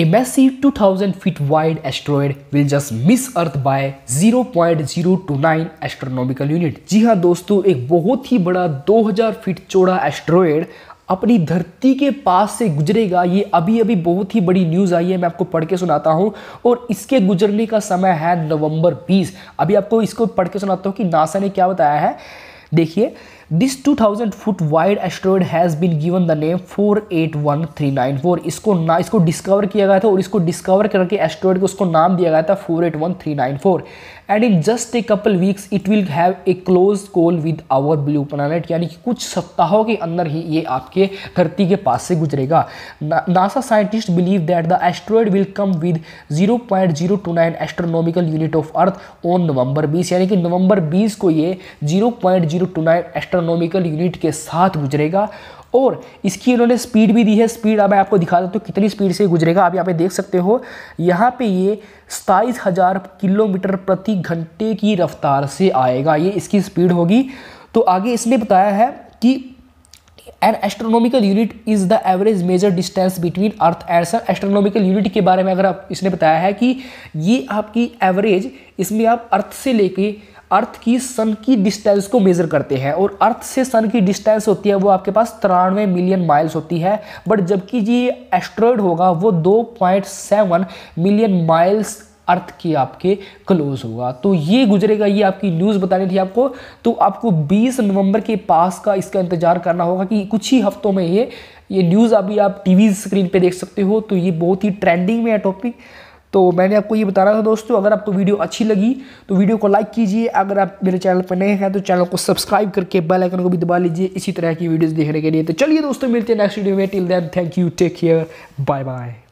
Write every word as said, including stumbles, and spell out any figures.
a massive two thousand feet wide asteroid will just miss Earth by zero point zero two nine astronomical unit। जी हाँ दोस्तों, एक बहुत ही बड़ा दो हज़ार फीट चौड़ा एस्ट्रॉयड अपनी धरती के पास से गुजरेगा। ये अभी अभी बहुत ही बड़ी न्यूज़ आई है, मैं आपको पढ़ के सुनाता हूँ। और इसके गुजरने का समय है नवंबर बीस। अभी आपको इसको पढ़ के सुनाता हूँ कि नासा ने क्या बताया है। देखिए, this two thousand foot wide asteroid has been given the name four eight one three nine four. इसको ना इसको डिस्कवर किया गया था और इसको डिस्कवर करके एस्ट्रॉयड को उसको नाम दिया गया था four eight one three nine four. And in just a couple weeks it will have a close call with our blue planet, यानी कि कुछ सप्ताहों के अंदर ही ये आपके धरती के पास से गुजरेगा। NASA scientist believe that the asteroid will come with zero point zero two nine astronomical unit of earth on November बीस, यानी कि नवंबर बीस को ये zero point zero two nine astronomical unit के साथ गुजरेगा। और इसकी इन्होंने स्पीड भी दी है। स्पीड अब मैं आपको दिखा देता हूँ कितनी स्पीड से गुजरेगा। आप यहाँ पे देख सकते हो, यहाँ पे ये सताईस हज़ार किलोमीटर प्रति घंटे की रफ्तार से आएगा, ये इसकी स्पीड होगी। तो आगे इसने बताया है कि an astronomical unit is the average major distance between earth and sun. Astronomical unit के बारे में अगर आप इसने बताया है कि ये आपकी एवरेज, इसमें आप अर्थ से लेके अर्थ की सन की डिस्टेंस को मेज़र करते हैं। और अर्थ से सन की डिस्टेंस होती है वो आपके पास तिरानवे मिलियन माइल्स होती है, बट जबकि ये एस्ट्रॉयड होगा वो दो पॉइंट सात मिलियन माइल्स अर्थ के आपके क्लोज होगा। तो ये गुजरेगा, ये आपकी न्यूज़ बतानी थी आपको। तो आपको बीस नवंबर के पास का इसका इंतज़ार करना होगा कि कुछ ही हफ्तों में ये ये न्यूज़ अभी आप टीवी स्क्रीन पे देख सकते हो। तो ये बहुत ही ट्रेंडिंग में है टॉपिक। तो मैंने आपको ये बताना था दोस्तों। अगर आपको वीडियो अच्छी लगी तो वीडियो को लाइक कीजिए। अगर आप मेरे चैनल पर नए हैं तो चैनल को सब्सक्राइब करके बेल आइकन को भी दबा लीजिए इसी तरह की वीडियोस देखने के लिए। तो चलिए दोस्तों, मिलते हैं नेक्स्ट वीडियो में। Till then, thank you, take care, bye bye.